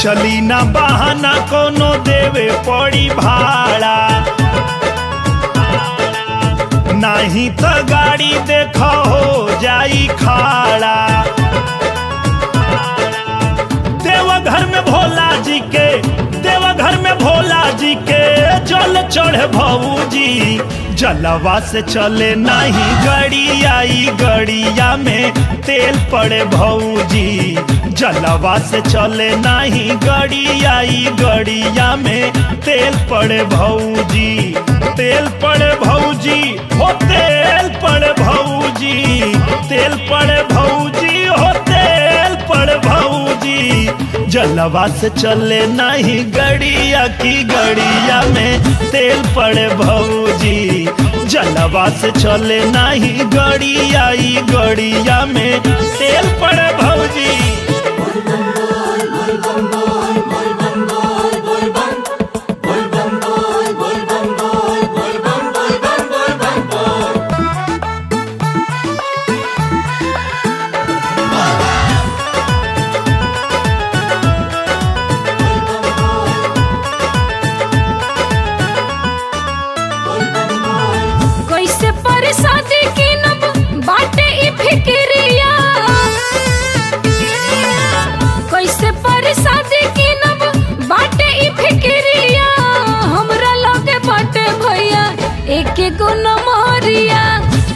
चली ना बहाना कोनो देवे पड़ी भाड़ा, नहीं तो गाड़ी देखो हो जाई खाड़ा। देवघर में भोला जी के, देवघर में भोला जी के जल चढ़े भौजी, जलवा से चले नहीं गड़िया, गड़िया में तेल पड़े भौजी। जलवा से चले नहीं गड़िया, गड़िया में तेल पड़े भौजी, तेल पड़े भौजी हो, तेल पड़े भौजी, तेल पड़े भौजी हो, तेल पड़े भौजी। जलवा से चले नहीं गड़िया की, गड़िया में तेल पड़े भौजी। जलवा से चले नहीं गड़िया, गड़िया में तेल पड़े भौजी।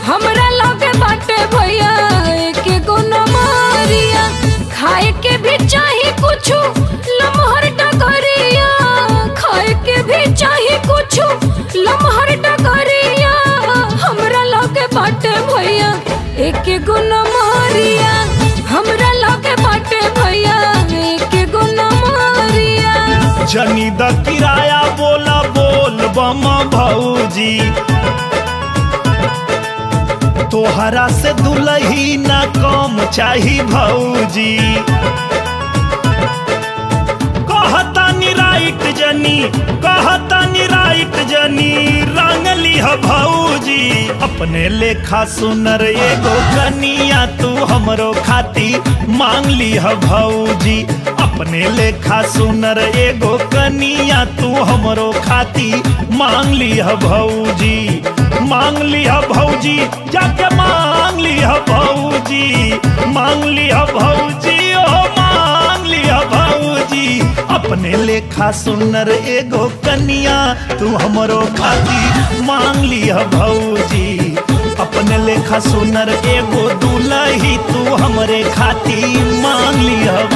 हमरा लगे बाटे भैया एके गो नमरिया, खाए के भी चाही कुछु लमहर डगरिया, खाए के भी चाही कुछु लमहर डगरिया, हमरा लगे बाटे भैया एके गो नमरिया, हमरा लगे बाटे भैया एके गो नमरिया। जनी द किराया बोला बोल बम भौजी, तोहरा से दुलही ना कम चाही भौजी। कहतानी राइट जनी, कहतानी राइट जनी रंग लिह भौजी। अपने लेखा सुनर एगो कनिया तू हमरो खाती मांग लिह भौजी। अपने लेखा सुनर एगो कनिया तू हमरो खाती मांग लिह भौजी, मांग लिया भौजी, जाके मांग लिया भौजी, मांग लिया भौजी, ओ मांग लिया भौजी। अपने लेखा सुनर एगो कनिया तू हमरो खाती मांग लिया भौजी। अपने लेखा सुनर एगो दुलही तू हमरे खाती मांग लिया।